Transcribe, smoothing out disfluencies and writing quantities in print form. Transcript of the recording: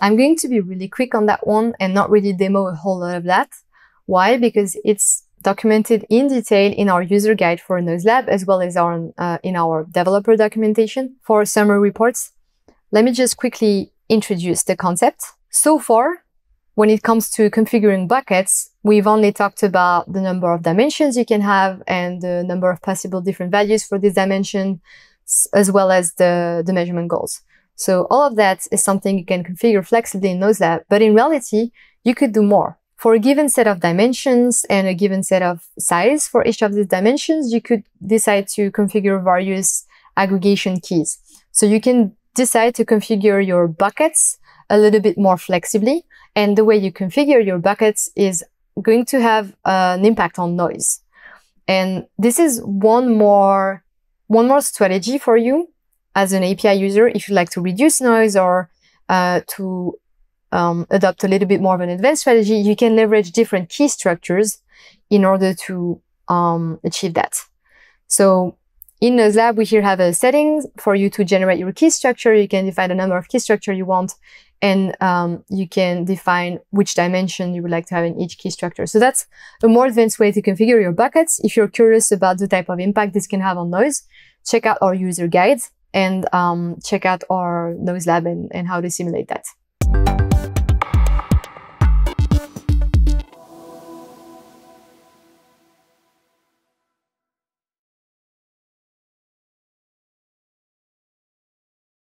I'm going to be really quick on that one and not really demo a whole lot of that. Why? Because it's documented in detail in our user guide for Noise Lab, as well as in our developer documentation for summary reports. Let me just quickly introduce the concept. So far, when it comes to configuring buckets, we've only talked about the number of dimensions you can have and the number of possible different values for this dimension, as well as the measurement goals. So all of that is something you can configure flexibly in Noise Lab, but in reality, you could do more. For a given set of dimensions and a given set of size for each of these dimensions, you could decide to configure various aggregation keys. So you can decide to configure your buckets a little bit more flexibly, and the way you configure your buckets is going to have an impact on noise. And this is one more strategy for you as an API user, if you like to reduce noise or to adopt a little bit more of an advanced strategy, you can leverage different key structures in order to achieve that. So in Noise Lab, we here have a setting for you to generate your key structure. You can define the number of key structure you want, and you can define which dimension you would like to have in each key structure. So that's a more advanced way to configure your buckets. If you're curious about the type of impact this can have on noise, check out our user guides and check out our Noise Lab and how to simulate that.